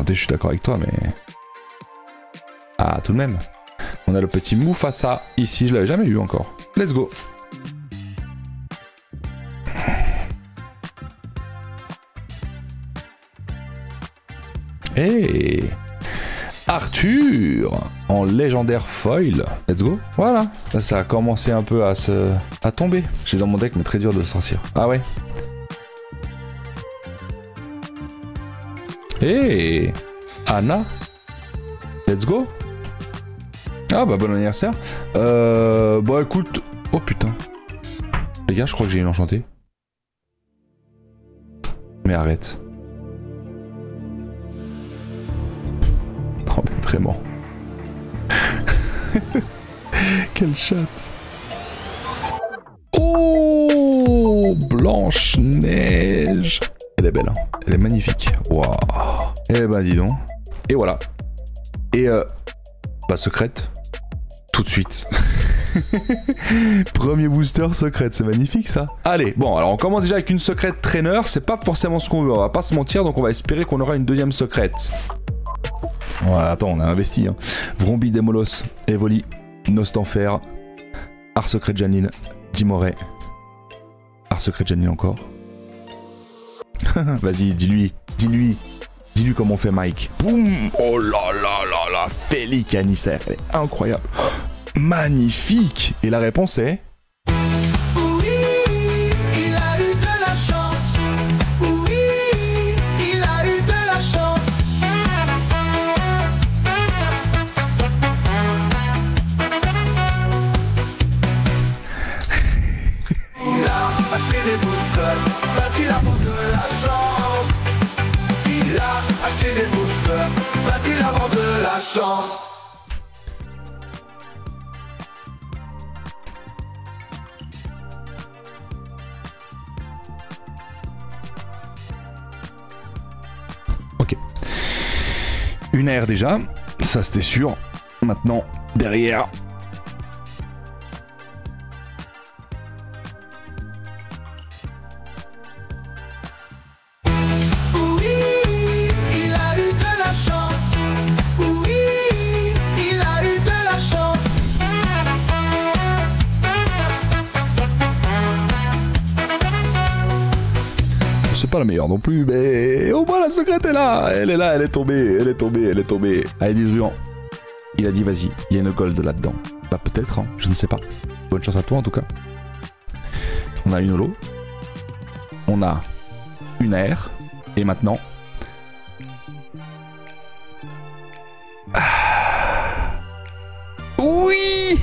chanter, je suis d'accord avec toi, mais... Ah, tout de même. On a le petit Mufasa ici, je l'avais jamais eu encore. Let's go. Hey, Arthur en légendaire foil. Let's go. Voilà. Là, ça a commencé un peu à tomber. J'ai dans mon deck, mais très dur de le sortir. Ah ouais. Hey, Anna. Let's go. Ah bah bon anniversaire. Bah écoute. Oh putain. Les gars, je crois que j'ai une enchantée. Mais arrête. Non mais vraiment. Quelle chatte. Oh, Blanche-Neige. Elle est belle, hein. Elle est magnifique. Waouh. Eh bah dis donc. Et voilà. Et bah secrète. Tout de suite. Premier booster secrète, c'est magnifique ça. Allez, bon alors on commence déjà avec une secrète traîneur, c'est pas forcément ce qu'on veut, on va pas se mentir, donc on va espérer qu'on aura une deuxième secrète. Voilà, attends, on a investi. Hein. Vrombi, Demolos, Evoli, Nostanfer, Art secret Janine, Dimoré, Art secret Janine encore. Vas-y, dis-lui, dis-lui. Dis-lui comment on fait Mike. Boum. Oh là là là là. Félix Canissaire. Elle est incroyable. Magnifique. Et la réponse est... Oui, il a eu de la chance. Oui, il a eu de la chance. Il a acheté des boosters parce qu'il a de la chance. Il a acheté des boosters, va-t-il avoir de la chance? Ok. Une AR déjà, ça c'était sûr. Maintenant, derrière... Pas la meilleure non plus, mais au moins la secrète est là. Elle est là, elle est tombée, elle est tombée, elle est tombée. Allez, disons. Il a dit vas-y, il y a une gold là-dedans. Bah peut-être, hein, je ne sais pas. Bonne chance à toi en tout cas. On a une holo. On a une AR. Et maintenant... Ah. Oui.